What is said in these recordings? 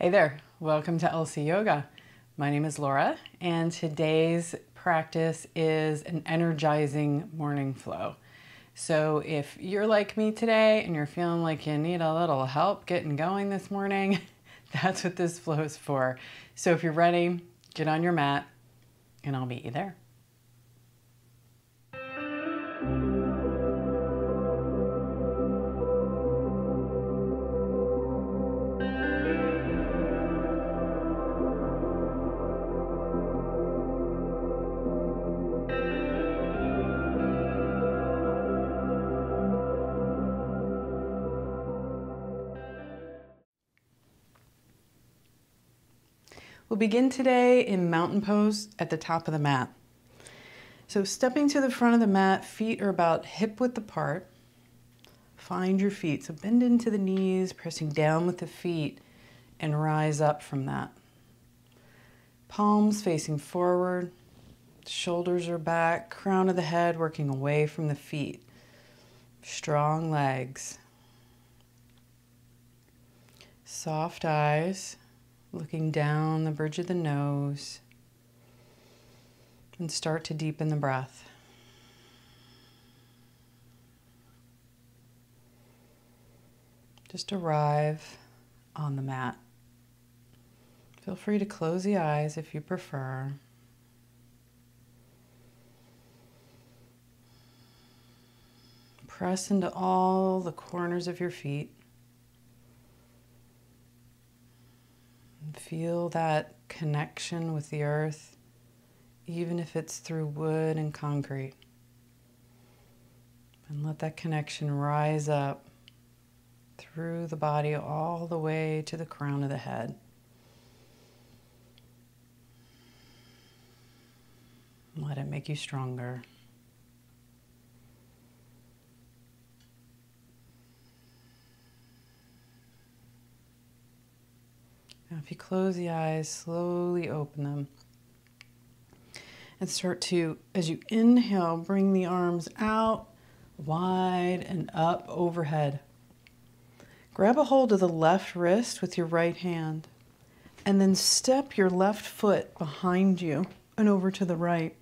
Hey there, welcome to LSea Yoga. My name is Laura, and today's practice is an energizing morning flow. So if you're like me today and you're feeling like you need a little help getting going this morning, that's what this flow is for. So if you're ready, get on your mat and I'll meet you there. We'll begin today in Mountain Pose at the top of the mat. So stepping to the front of the mat, feet are about hip width apart. Find your feet. So bend into the knees, pressing down with the feet and rise up from that. Palms facing forward, shoulders are back, crown of the head working away from the feet. Strong legs. Soft eyes. Looking down the bridge of the nose, and start to deepen the breath. Just arrive on the mat. Feel free to close the eyes if you prefer. Press into all the corners of your feet. Feel that connection with the earth, even if it's through wood and concrete. And let that connection rise up through the body all the way to the crown of the head. Let it make you stronger. Now if you close the eyes, slowly open them and start to, as you inhale, bring the arms out wide and up overhead. Grab a hold of the left wrist with your right hand and then step your left foot behind you and over to the right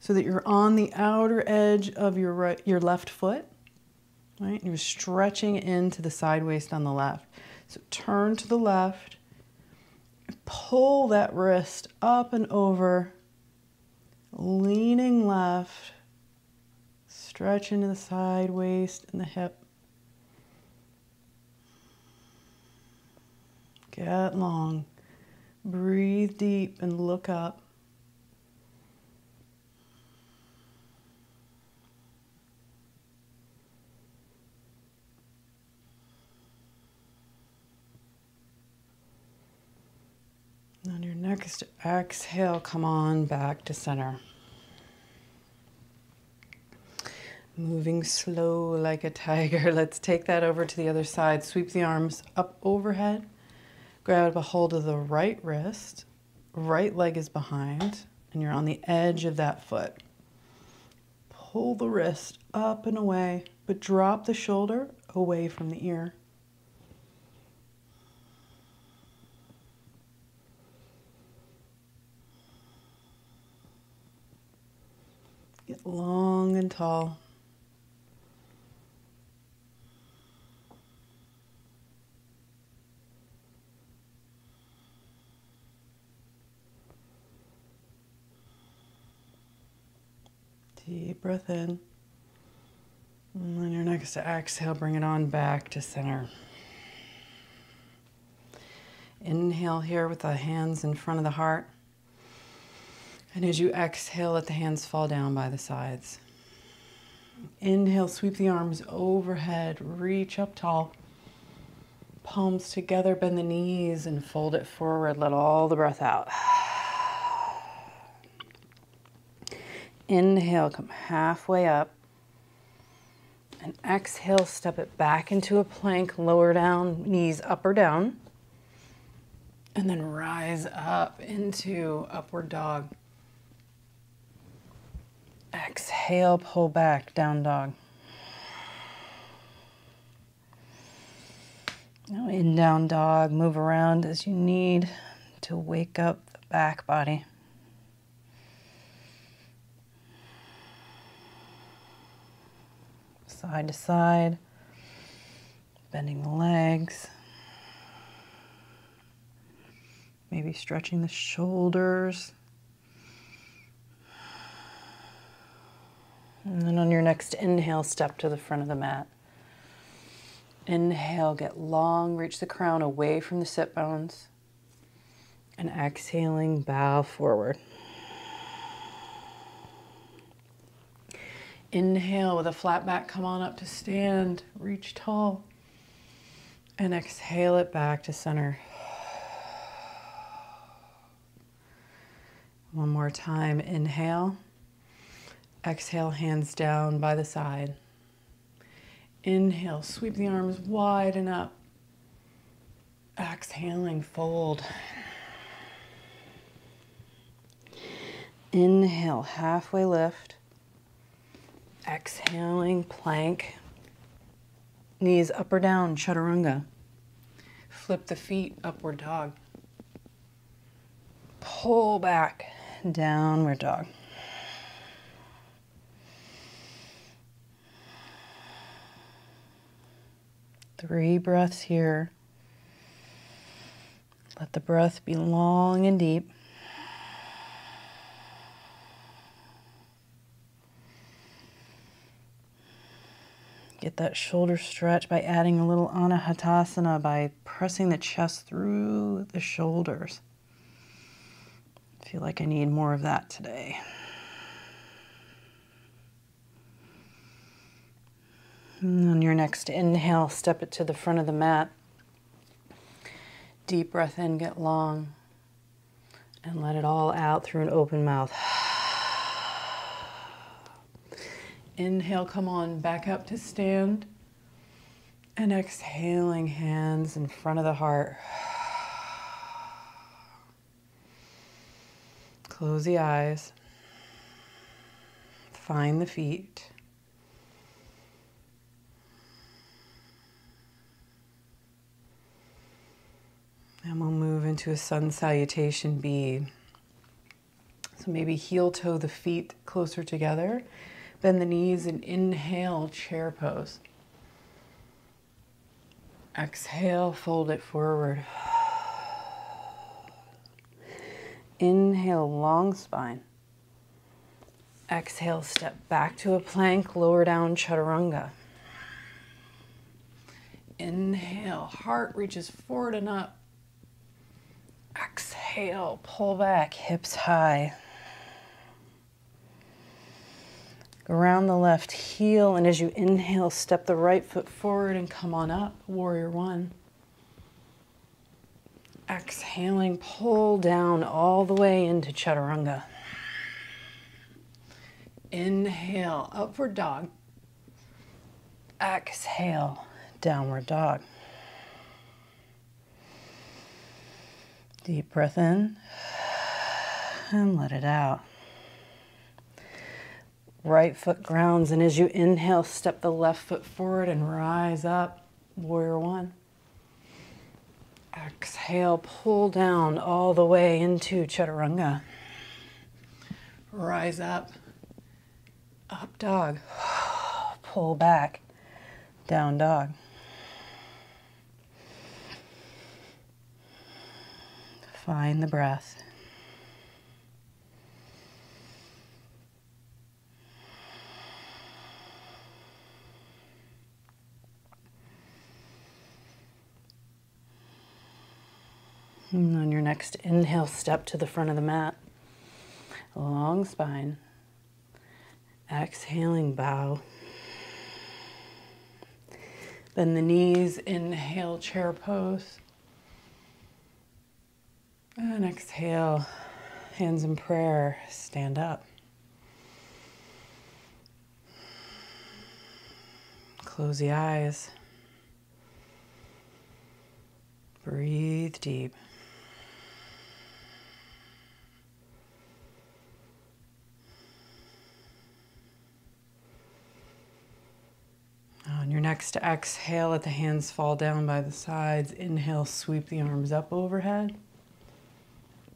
so that you're on the outer edge of your left foot, right? And you're stretching into the side waist on the left. So turn to the left. Pull that wrist up and over, leaning left, stretch into the side waist and the hip. Get long, breathe deep and look up. On your next exhale, come on back to center. Moving slow like a tiger. Let's take that over to the other side. Sweep the arms up overhead. Grab a hold of the right wrist. Right leg is behind, and you're on the edge of that foot. Pull the wrist up and away, but drop the shoulder away from the ear. Get long and tall. Deep breath in. And then your next exhale, bring it on back to center. Inhale here with the hands in front of the heart. And as you exhale, let the hands fall down by the sides. Inhale, sweep the arms overhead, reach up tall. Palms together, bend the knees and fold it forward. Let all the breath out. Inhale, come halfway up. And exhale, step it back into a plank, lower down, knees up or down. And then rise up into upward dog. Exhale, pull back, down dog. Now in down dog, move around as you need to wake up the back body. Side to side, bending the legs, maybe stretching the shoulders. And then on your next inhale, step to the front of the mat. Inhale, get long, reach the crown away from the sit bones. And exhaling, bow forward. Inhale, with a flat back, come on up to stand, reach tall. And exhale it back to center. One more time, inhale. Exhale, hands down by the side. Inhale, sweep the arms wide and up. Exhaling, fold. Inhale, halfway lift. Exhaling, plank. Knees up or down, chaturanga. Flip the feet, upward dog. Pull back, downward dog. Three breaths here. Let the breath be long and deep. Get that shoulder stretch by adding a little Anahatasana by pressing the chest through the shoulders. I feel like I need more of that today. And on your next inhale, step it to the front of the mat. Deep breath in, get long, and let it all out through an open mouth. Inhale, come on, back up to stand. And exhaling, hands in front of the heart. Close the eyes. Find the feet. And we'll move into a sun salutation B. So maybe heel toe the feet closer together. Bend the knees and inhale, chair pose. Exhale, fold it forward. Inhale, long spine. Exhale, step back to a plank, lower down, chaturanga. Inhale, heart reaches forward and up. Exhale, pull back, hips high. Around the left heel, and as you inhale, step the right foot forward and come on up, Warrior One. Exhaling, pull down all the way into chaturanga. Inhale, upward dog. Exhale, downward dog. Deep breath in and let it out. Right foot grounds, and as you inhale, step the left foot forward and rise up, Warrior One. Exhale, pull down all the way into chaturanga. Rise up, up dog. Pull back, down dog. Find the breath. And on your next inhale, step to the front of the mat. Long spine. Exhaling, bow. Bend the knees, inhale, chair pose. And exhale, hands in prayer, stand up. Close the eyes. Breathe deep. On your next Next, exhale, let the hands fall down by the sides. Inhale, sweep the arms up overhead.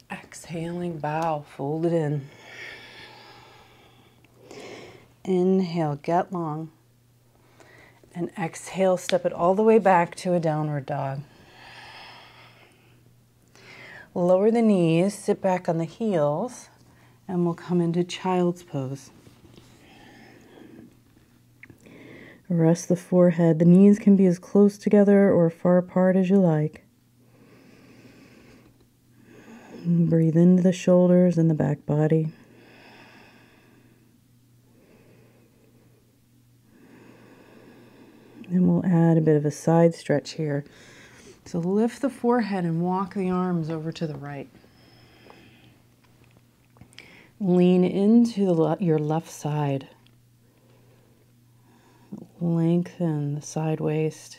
Exhaling, bow, fold it in. Inhale, get long. And exhale, step it all the way back to a downward dog. Lower the knees, sit back on the heels, and we'll come into child's pose. Rest the forehead. The knees can be as close together or far apart as you like. Breathe into the shoulders and the back body. And we'll add a bit of a side stretch here. So lift the forehead and walk the arms over to the right. Lean into your left side. Lengthen the side waist.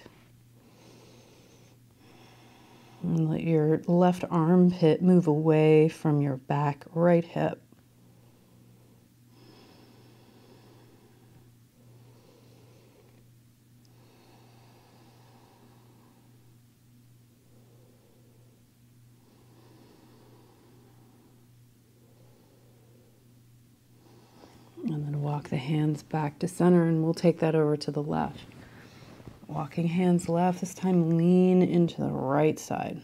And let your left armpit move away from your back right hip. And then walk the hands back to center, and we'll take that over to the left. Walking hands left, this time lean into the right side.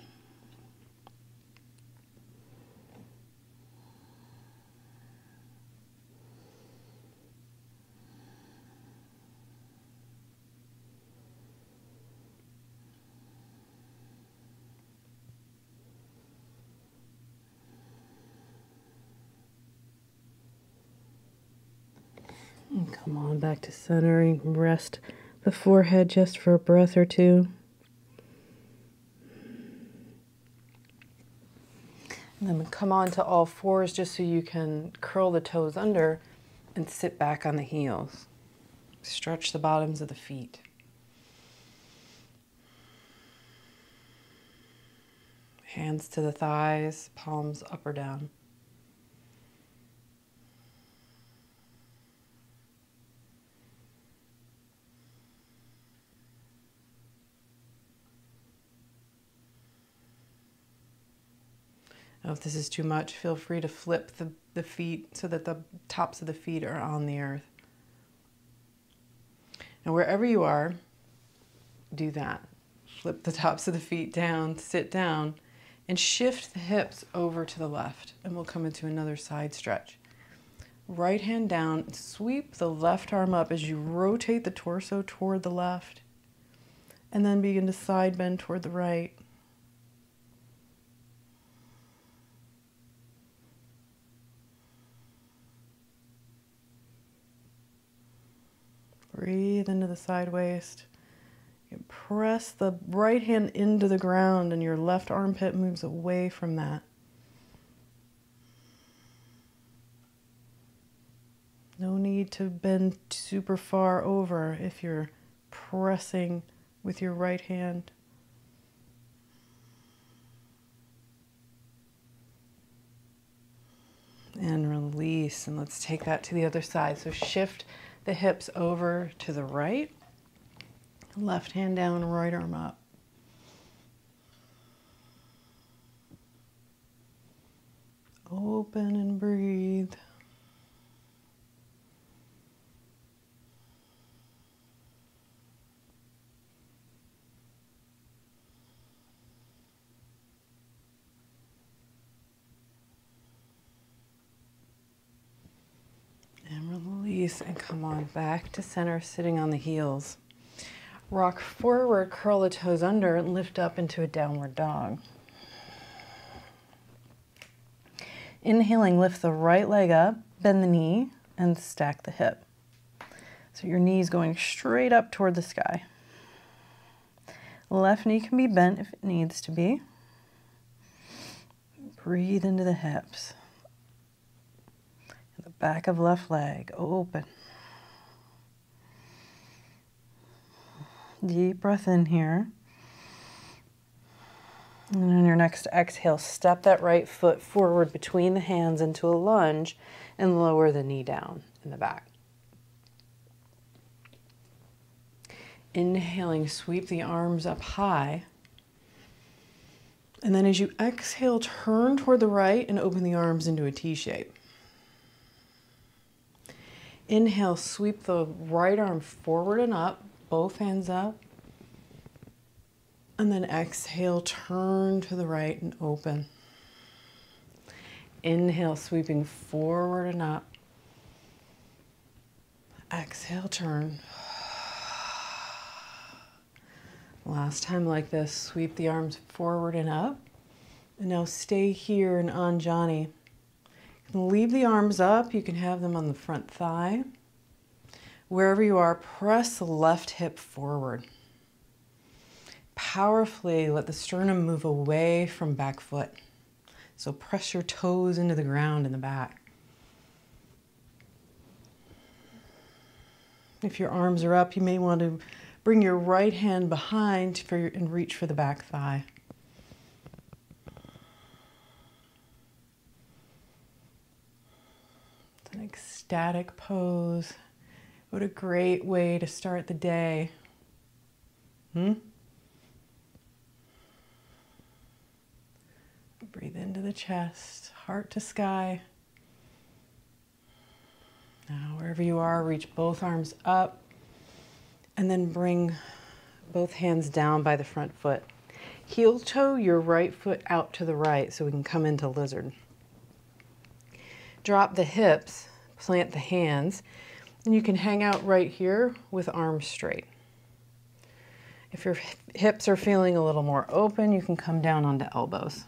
And come on back to center and rest the forehead just for a breath or two. And then come on to all fours just so you can curl the toes under and sit back on the heels. Stretch the bottoms of the feet. Hands to the thighs, palms up or down. If this is too much, feel free to flip the feet so that the tops of the feet are on the earth. And wherever you are, do that. Flip the tops of the feet down, sit down, and shift the hips over to the left. And we'll come into another side stretch. Right hand down, sweep the left arm up as you rotate the torso toward the left. And then begin to side bend toward the right. Breathe into the side waist. You press the right hand into the ground and your left armpit moves away from that. No need to bend super far over if you're pressing with your right hand. And release, and let's take that to the other side. So shift the hips over to the right, left hand down, right arm up. Open and breathe. And come on back to center, sitting on the heels. Rock forward, curl the toes under, and lift up into a downward dog. Inhaling, lift the right leg up, bend the knee, and stack the hip. So your knee's going straight up toward the sky. Left knee can be bent if it needs to be. Breathe into the hips. Back of left leg, open. Deep breath in here. And on your next exhale, step that right foot forward between the hands into a lunge and lower the knee down in the back. Inhaling, sweep the arms up high. And then as you exhale, turn toward the right and open the arms into a T shape. Inhale, sweep the right arm forward and up, both hands up. And then exhale, turn to the right and open. Inhale, sweeping forward and up. Exhale, turn. Last time like this, sweep the arms forward and up. And now stay here in Anjani. You can leave the arms up. You can have them on the front thigh. Wherever you are, press the left hip forward. Powerfully let the sternum move away from back foot. So press your toes into the ground in the back. If your arms are up, you may want to bring your right hand behind and reach for the back thigh. It's an ecstatic pose. What a great way to start the day. Breathe into the chest, heart to sky. Now, wherever you are, reach both arms up. And then bring both hands down by the front foot. Heel toe your right foot out to the right so we can come into lizard. Drop the hips, plant the hands, and you can hang out right here with arms straight. If your hips are feeling a little more open, you can come down onto elbows.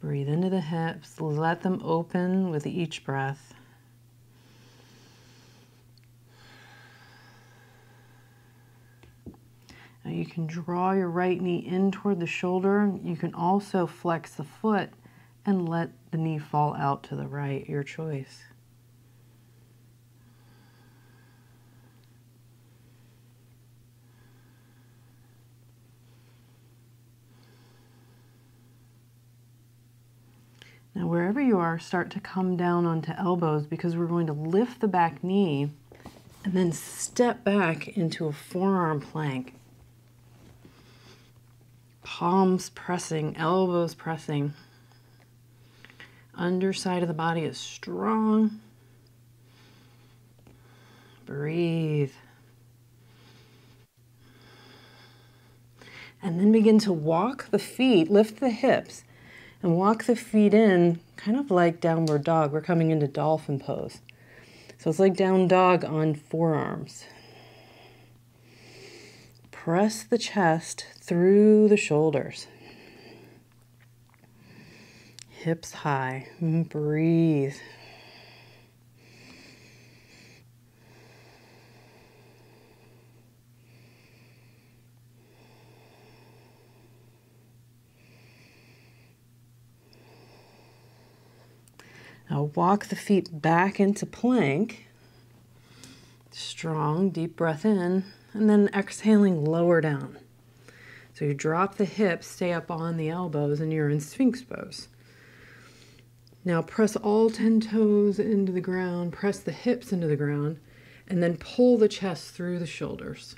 Breathe into the hips, let them open with each breath. Now you can draw your right knee in toward the shoulder. You can also flex the foot and let the knee fall out to the right, your choice. Now, wherever you are, start to come down onto elbows because we're going to lift the back knee and then step back into a forearm plank. Palms pressing, elbows pressing. Underside of the body is strong. Breathe. And then begin to walk the feet, lift the hips, and walk the feet in, kind of like downward dog. We're coming into dolphin pose. So it's like down dog on forearms. Press the chest through the shoulders. Hips high, breathe. Now walk the feet back into plank. Strong, deep breath in, and then exhaling, lower down. So you drop the hips, stay up on the elbows, and you're in Sphinx pose. Now press all 10 toes into the ground, press the hips into the ground, and then pull the chest through the shoulders.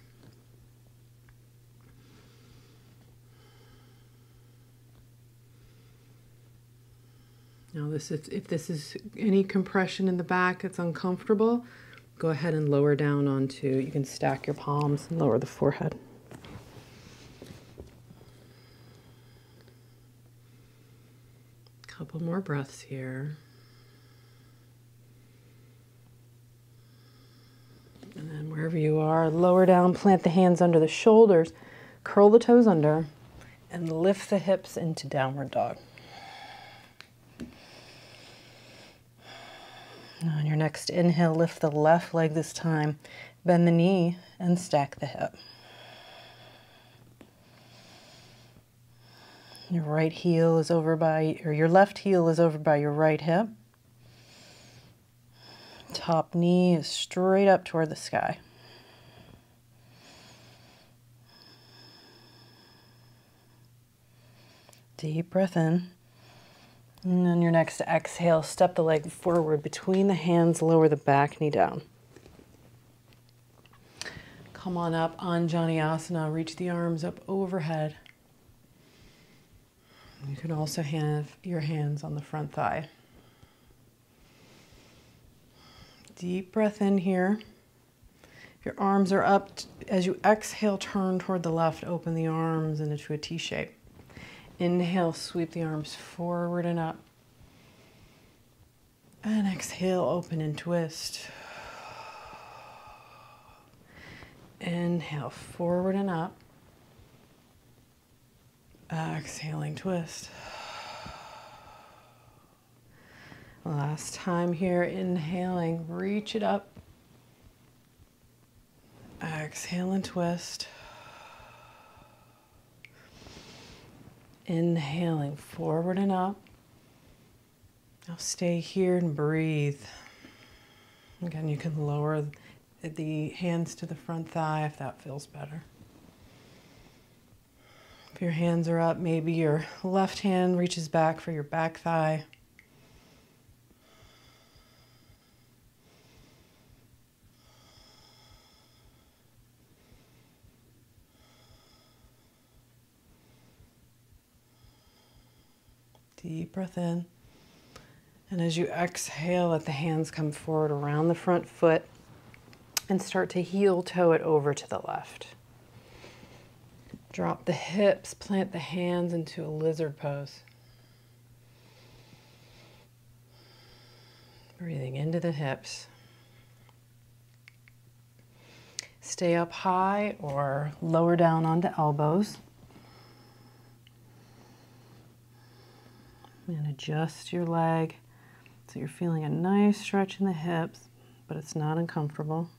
Now this is, if this is any compression in the back that's uncomfortable, go ahead and lower down onto, you can stack your palms and lower the forehead. Couple more breaths here. And then wherever you are, lower down, plant the hands under the shoulders, curl the toes under, and lift the hips into downward dog. On your next inhale, lift the left leg this time, bend the knee, and stack the hip. Your right heel is over by, or your left heel is over by your right hip. Top knee is straight up toward the sky. Deep breath in, And on your next exhale, step the leg forward between the hands, lower the back knee down. Come on up, Anjaneyasana. Reach the arms up overhead. You can also have your hands on the front thigh. Deep breath in here. If your arms are up, as you exhale, turn toward the left, open the arms into a T shape. Inhale, sweep the arms forward and up. And exhale, open and twist. Inhale, forward and up. Exhaling, twist. Last time here, inhaling, reach it up. Exhale and twist. Inhaling forward and up. Now stay here and breathe. Again, you can lower the hands to the front thigh if that feels better. If your hands are up, maybe your left hand reaches back for your back thigh. Deep breath in, and as you exhale, let the hands come forward around the front foot and start to heel toe it over to the left. Drop the hips, plant the hands into a lizard pose. Breathing into the hips. Stay up high or lower down onto elbows. And adjust your leg so you're feeling a nice stretch in the hips, but it's not uncomfortable.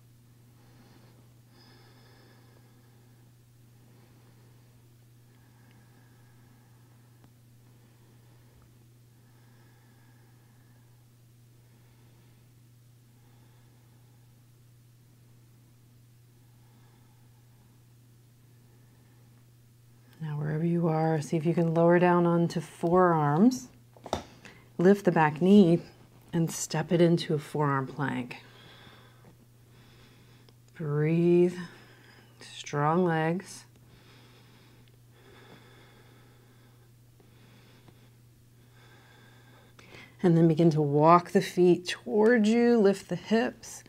Now, wherever you are, see if you can lower down onto forearms. Lift the back knee and step it into a forearm plank. Breathe, strong legs. And then begin to walk the feet towards you, lift the hips,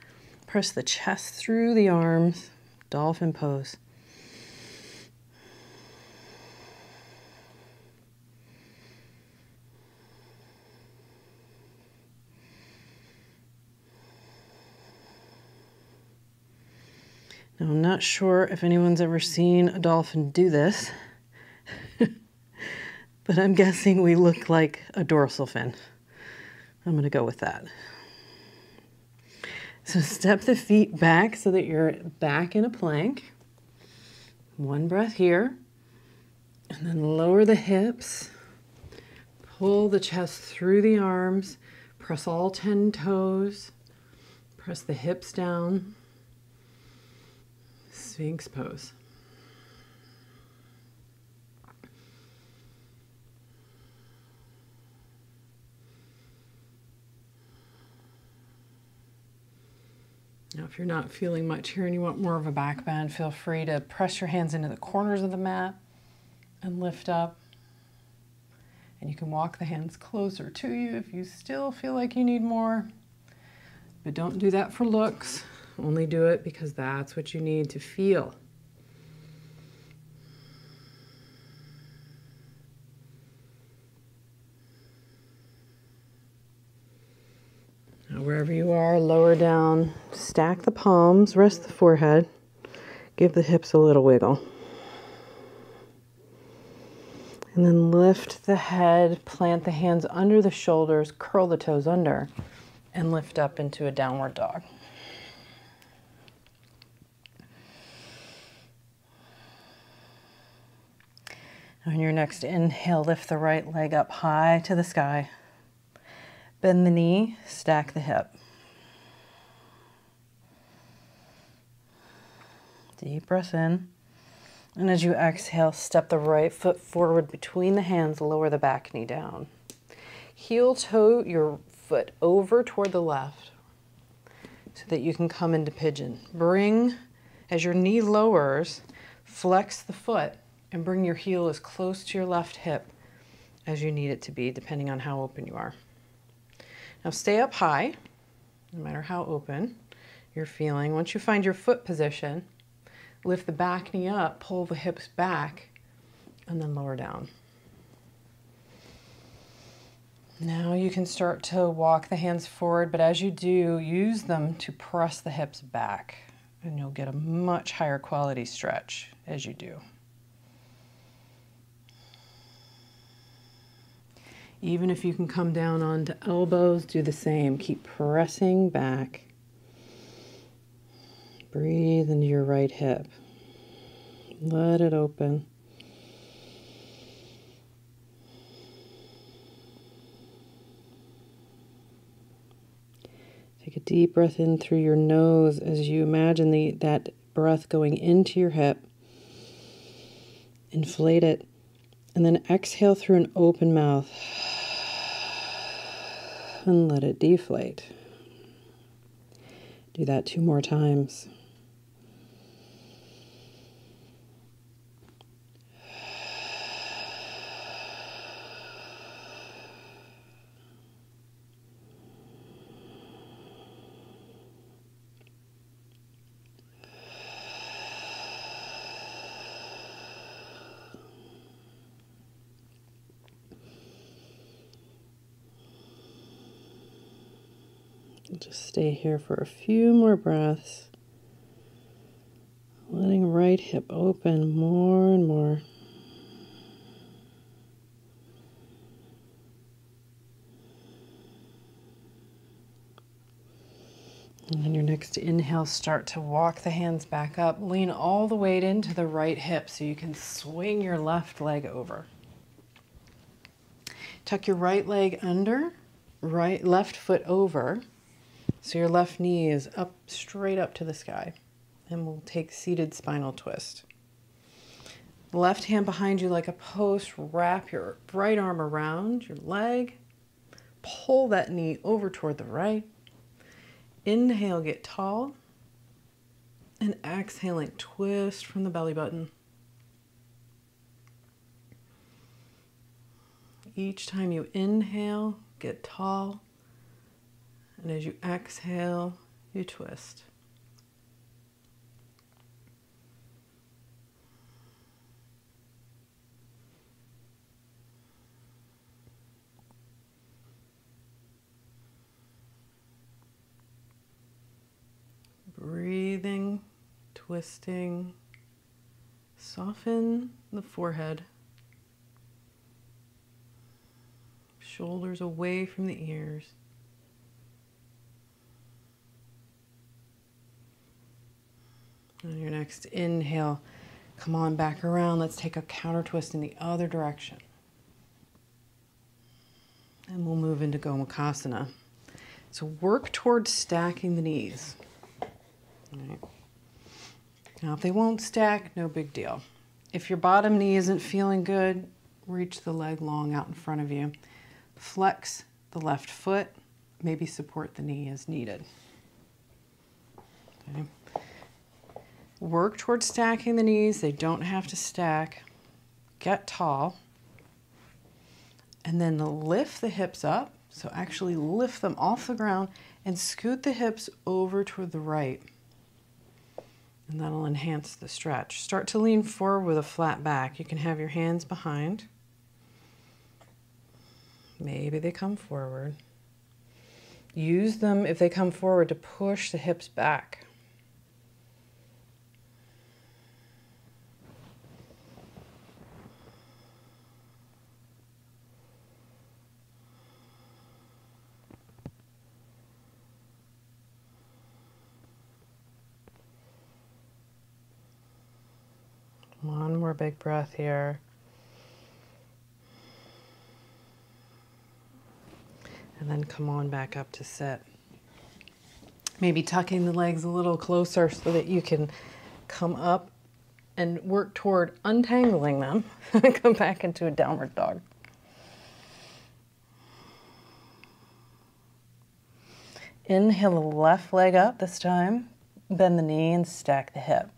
press the chest through the arms, dolphin pose. Now, I'm not sure if anyone's ever seen a dolphin do this, but I'm guessing we look like a dorsal fin. I'm going to go with that. So step the feet back so that you're back in a plank. One breath here, and then lower the hips, pull the chest through the arms, press all 10 toes, press the hips down. Sphinx pose. Now, if you're not feeling much here and you want more of a back bend, feel free to press your hands into the corners of the mat and lift up. And you can walk the hands closer to you if you still feel like you need more. But don't do that for looks. Only do it because that's what you need to feel. Now, wherever you are, lower down, stack the palms, rest the forehead, give the hips a little wiggle. And then lift the head, plant the hands under the shoulders, curl the toes under, and lift up into a downward dog. On your next inhale, lift the right leg up high to the sky. Bend the knee, stack the hip. Deep breath in. And as you exhale, step the right foot forward between the hands, lower the back knee down. Heel toe your foot over toward the left so that you can come into pigeon. Bring, as your knee lowers, flex the foot and bring your heel as close to your left hip as you need it to be, depending on how open you are. Now stay up high, no matter how open you're feeling. Once you find your foot position, lift the back knee up, pull the hips back, and then lower down. Now you can start to walk the hands forward, but as you do, use them to press the hips back, and you'll get a much higher quality stretch as you do. Even if you can come down onto elbows, do the same. Keep pressing back. Breathe into your right hip. Let it open. Take a deep breath in through your nose as you imagine that breath going into your hip. Inflate it. And then exhale through an open mouth and let it deflate. Do that 2 more times. Just stay here for a few more breaths, letting right hip open more and more. And on your next inhale, start to walk the hands back up. Lean all the weight into the right hip so you can swing your left leg over. Tuck your right leg under, left foot over. So your left knee is up, straight up to the sky, and we'll take seated spinal twist. Left hand behind you like a post, wrap your right arm around your leg, pull that knee over toward the right. Inhale, get tall, and exhaling, twist from the belly button. Each time you inhale, get tall. And as you exhale, you twist. Breathing, twisting, soften the forehead, shoulders away from the ears. On your next inhale, come on back around. Let's take a counter twist in the other direction. And we'll move into Gomukhasana. So work towards stacking the knees. All right. Now, if they won't stack, no big deal. If your bottom knee isn't feeling good, reach the leg long out in front of you. Flex the left foot. Maybe support the knee as needed. Okay. Work towards stacking the knees. They don't have to stack. Get tall. And then lift the hips up. So actually lift them off the ground and scoot the hips over toward the right. And that'll enhance the stretch. Start to lean forward with a flat back. You can have your hands behind. Maybe they come forward. Use them if they come forward to push the hips back. One more big breath here. And then come on back up to sit. Maybe tucking the legs a little closer so that you can come up and work toward untangling them and come back into a downward dog. Inhale, left leg up this time. Bend the knee and stack the hip.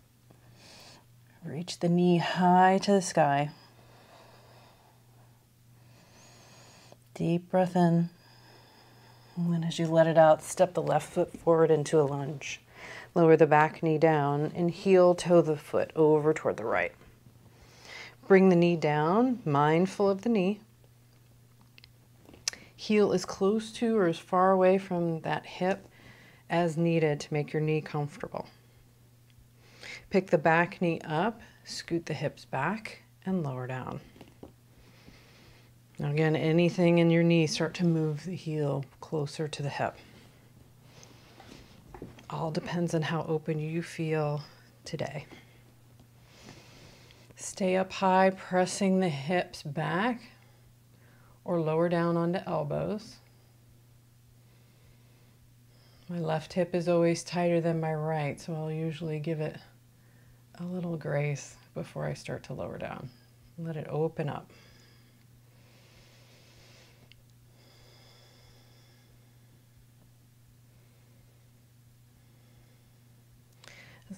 Reach the knee high to the sky. Deep breath in. And then as you let it out, step the left foot forward into a lunge. Lower the back knee down and heel toe the foot over toward the right. Bring the knee down, mindful of the knee. Heel as close to or as far away from that hip as needed to make your knee comfortable. Pick the back knee up, scoot the hips back, and lower down. Now again, anything in your knee, start to move the heel closer to the hip. All depends on how open you feel today. Stay up high, pressing the hips back, or lower down onto elbows. My left hip is always tighter than my right, so I'll usually give it a little grace before I start to lower down. Let it open up.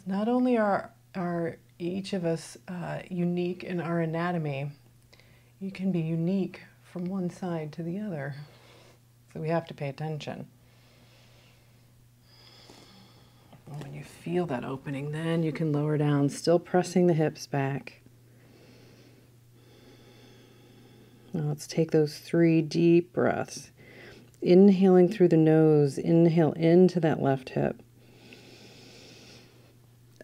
Not only are each of us unique in our anatomy, you can be unique from one side to the other. So we have to pay attention. And when you feel that opening, then you can lower down, still pressing the hips back. Now let's take those three deep breaths. Inhaling through the nose, inhale into that left hip.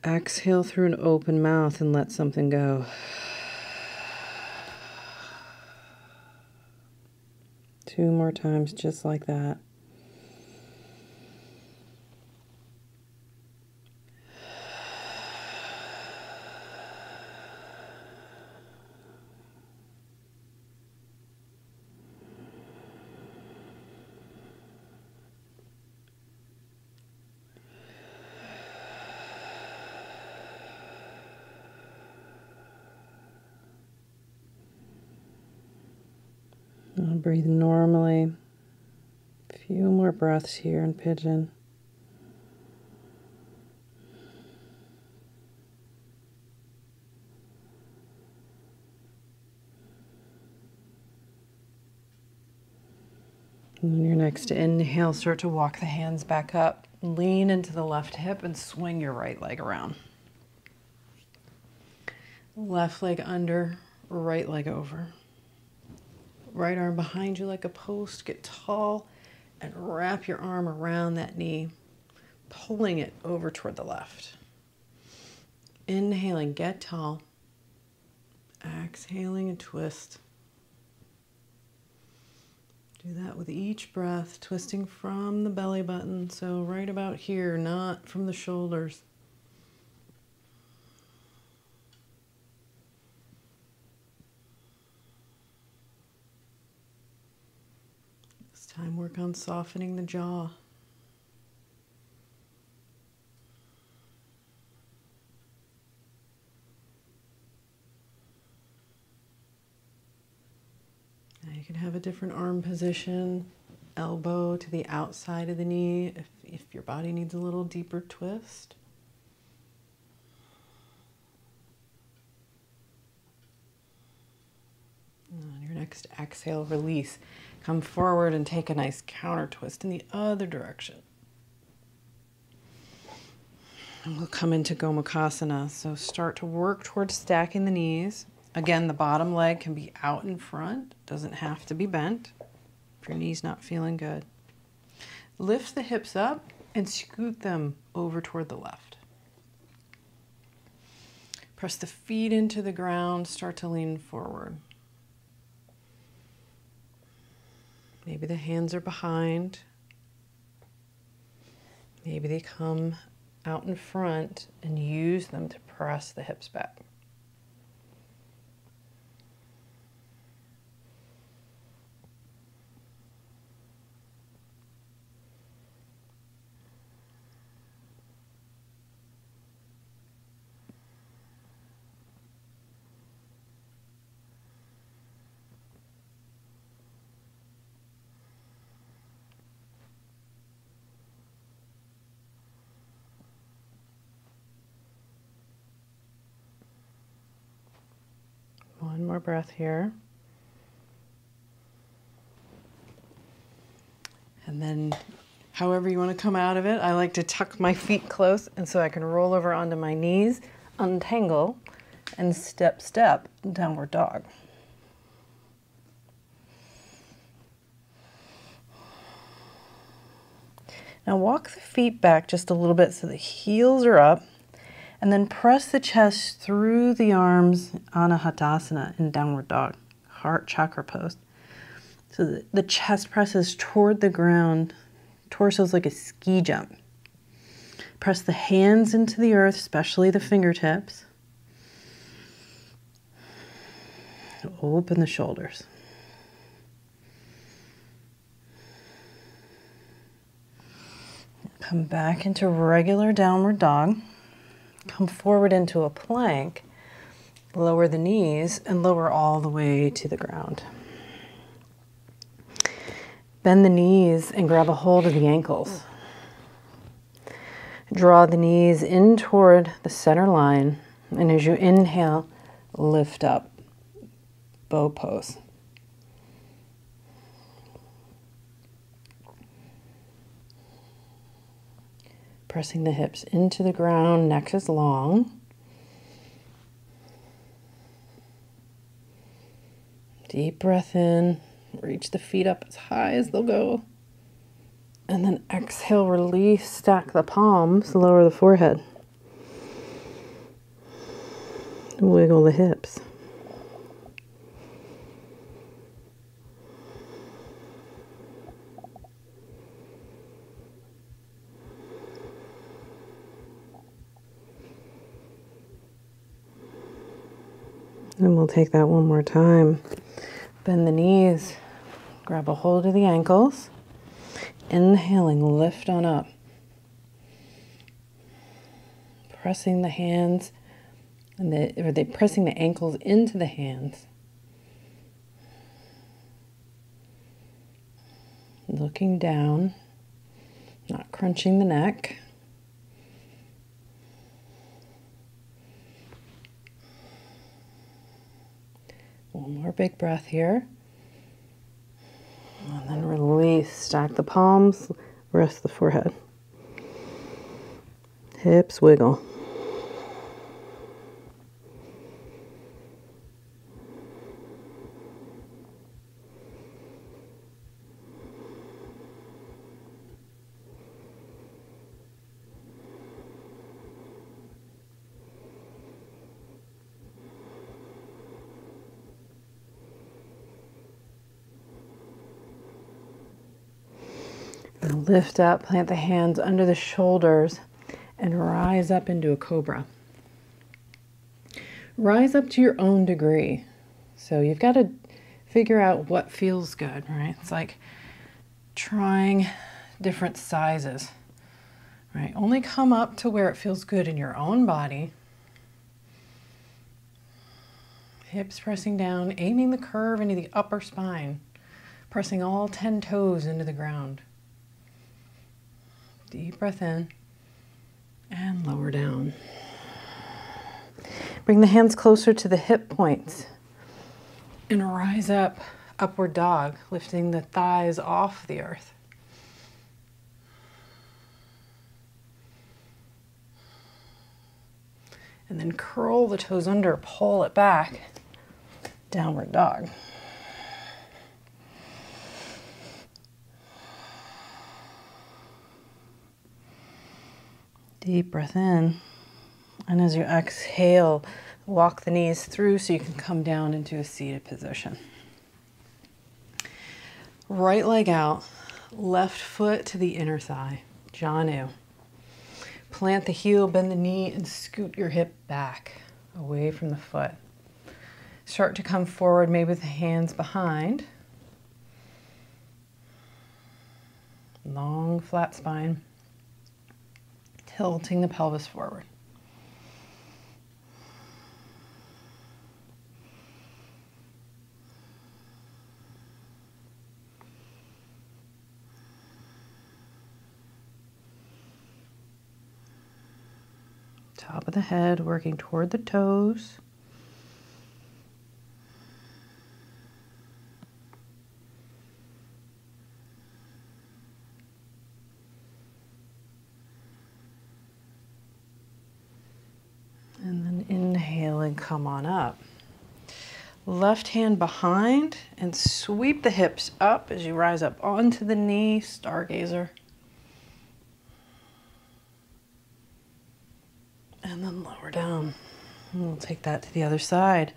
Exhale through an open mouth and let something go. Two more times, just like that. Breathe normally. A few more breaths here in pigeon. And on your next inhale, start to walk the hands back up. Lean into the left hip and swing your right leg around. Left leg under, right leg over. Right arm behind you like a post. Get tall and wrap your arm around that knee, pulling it over toward the left. Inhaling, get tall. Exhaling and twist. Do that with each breath, twisting from the belly button, so right about here, not from the shoulders. Time work on softening the jaw. Now you can have a different arm position, elbow to the outside of the knee if your body needs a little deeper twist. And on your next exhale, release. Come forward and take a nice counter twist in the other direction. And we'll come into Gomukhasana. So start to work towards stacking the knees. Again, the bottom leg can be out in front. Doesn't have to be bent if your knee's not feeling good. Lift the hips up and scoot them over toward the left. Press the feet into the ground. Start to lean forward. Maybe the hands are behind. Maybe they come out in front and use them to press the hips back. more breath here. And then however you want to come out of it, I like to tuck my feet close and so I can roll over onto my knees, untangle, and step, downward dog. Now walk the feet back just a little bit so the heels are up, and then press the chest through the arms, Anahatasana in downward dog, heart chakra pose. So the chest presses toward the ground, torso's like a ski jump. Press the hands into the earth, especially the fingertips. Open the shoulders. Come back into regular downward dog. Come forward into a plank. Lower the knees and lower all the way to the ground. Bend the knees and grab a hold of the ankles. Draw the knees in toward the center line, and as you inhale, lift up, bow pose. Pressing the hips into the ground, neck is long. Deep breath in. Reach the feet up as high as they'll go. And then exhale, release, stack the palms, lower the forehead. Wiggle the hips. And we'll take that one more time. Bend the knees, grab a hold of the ankles, inhaling, lift on up, pressing the hands, pressing the ankles into the hands, looking down, not crunching the neck. One more big breath here. And then release, stack the palms, rest the forehead. Hips wiggle. Lift up, plant the hands under the shoulders, and rise up into a cobra. Rise up to your own degree. So you've got to figure out what feels good, right? It's like trying different sizes, right? Only come up to where it feels good in your own body. Hips pressing down, aiming the curve into the upper spine, pressing all 10 toes into the ground. Deep breath in and lower down. Bring the hands closer to the hip points and rise up, upward dog, lifting the thighs off the earth. And then curl the toes under, pull it back, downward dog. Deep breath in, and as you exhale, walk the knees through so you can come down into a seated position. Right leg out, left foot to the inner thigh, Janu. Plant the heel, bend the knee, and scoot your hip back, away from the foot. Start to come forward, maybe with the hands behind. Long, flat spine. Tilting the pelvis forward. Top of the head, working toward the toes. and come on up. Left hand behind and sweep the hips up as you rise up onto the knee, stargazer. And then lower down. And we'll take that to the other side.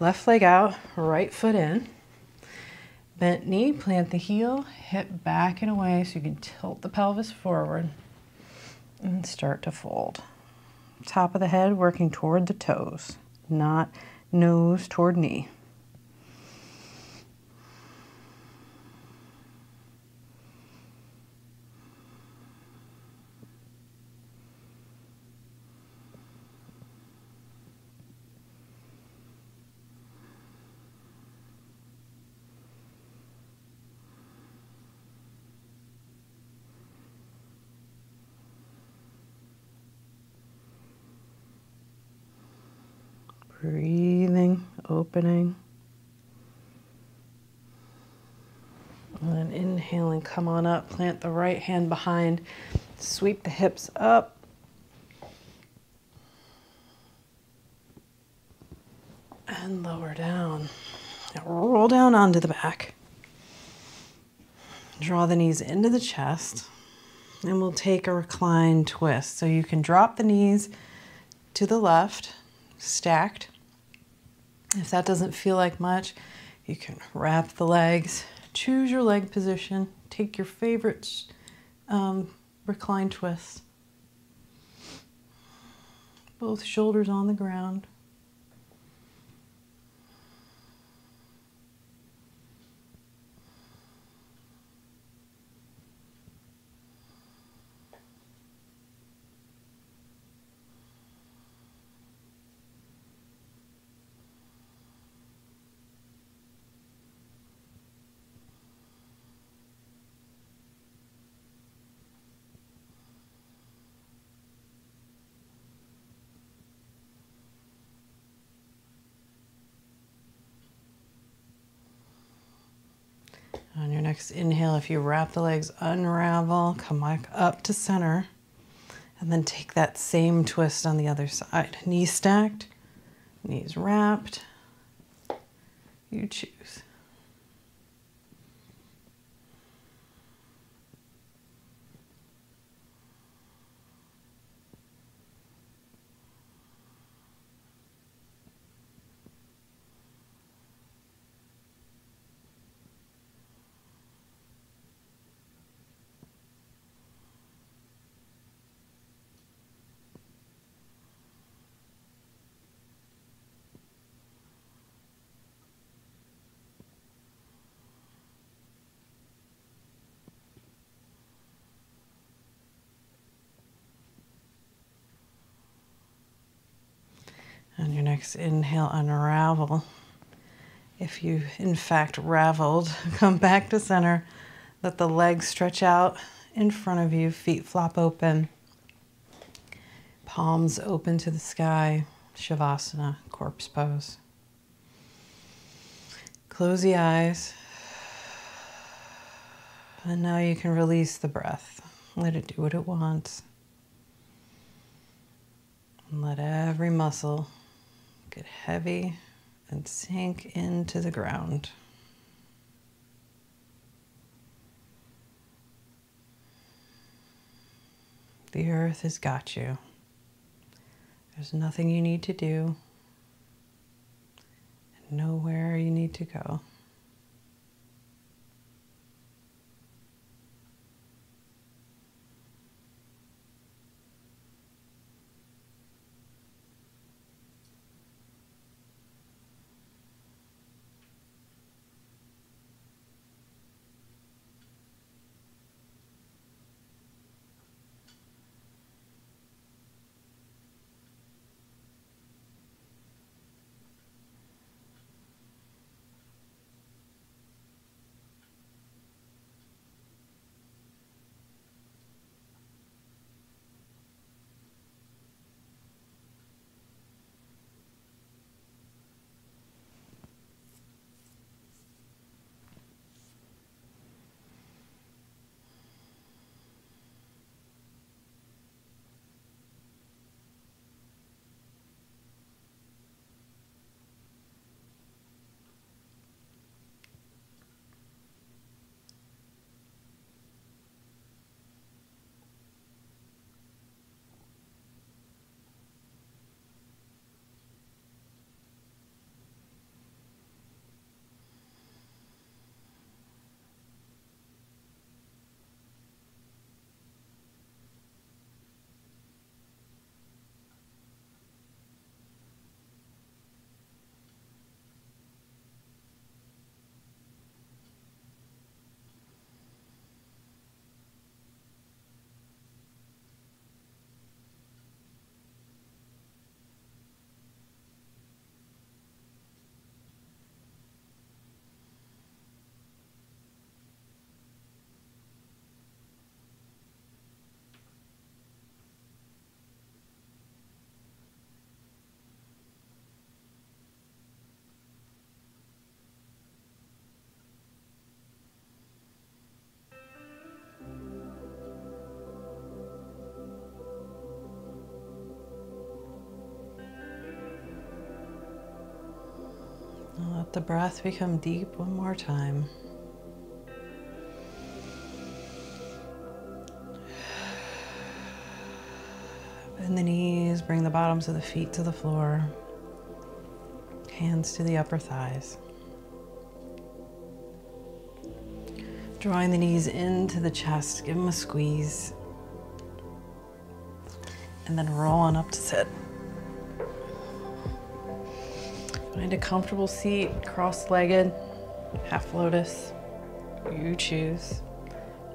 Left leg out, right foot in. Bent knee, plant the heel, hip back and away so you can tilt the pelvis forward and start to fold. Top of the head working toward the toes, not nose toward knee. Breathing, opening, and then inhaling, come on up, plant the right hand behind, sweep the hips up, and lower down. Now roll down onto the back, draw the knees into the chest, and we'll take a reclined twist. So you can drop the knees to the left, stacked. If that doesn't feel like much, you can wrap the legs, choose your leg position, take your favorite recline twist. Both shoulders on the ground. On your next inhale, if you wrap the legs, unravel, come back up to center, and then take that same twist on the other side. Knees stacked, knees wrapped, you choose. On your next inhale, unravel. If you, in fact, raveled, come back to center. Let the legs stretch out in front of you, feet flop open, palms open to the sky, Shavasana, corpse pose. Close the eyes. And now you can release the breath. Let it do what it wants. And let every muscle get heavy and sink into the ground. The earth has got you. There's nothing you need to do, and nowhere you need to go. Let the breath become deep one more time. Bend the knees, bring the bottoms of the feet to the floor. Hands to the upper thighs. Drawing the knees into the chest, give them a squeeze. And then roll on up to sit. Find a comfortable seat, cross-legged, half lotus, you choose.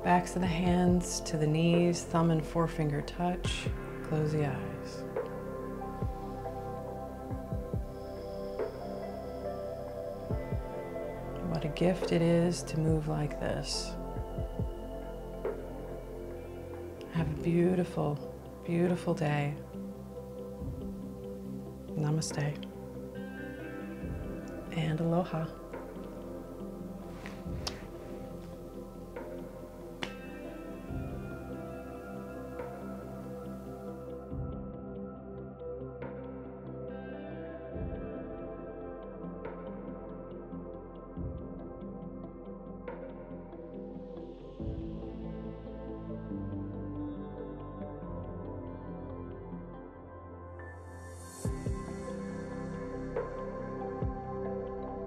Backs of the hands to the knees, thumb and forefinger touch. Close the eyes. What a gift it is to move like this. Have a beautiful, beautiful day. Namaste. And aloha.